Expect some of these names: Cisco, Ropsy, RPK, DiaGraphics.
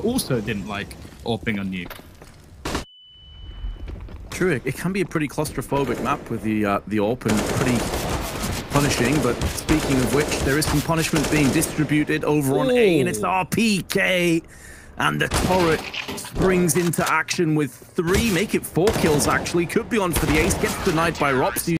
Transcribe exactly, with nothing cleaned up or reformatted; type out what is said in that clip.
Cisco also didn't like opening on you. True, it, it can be a pretty claustrophobic map with the uh, the open, pretty punishing. But speaking of which, there is some punishment being distributed over on A, and it's R P K. And the turret springs into action with three, make it four kills actually. Could be on for the ace, gets denied by Ropsy.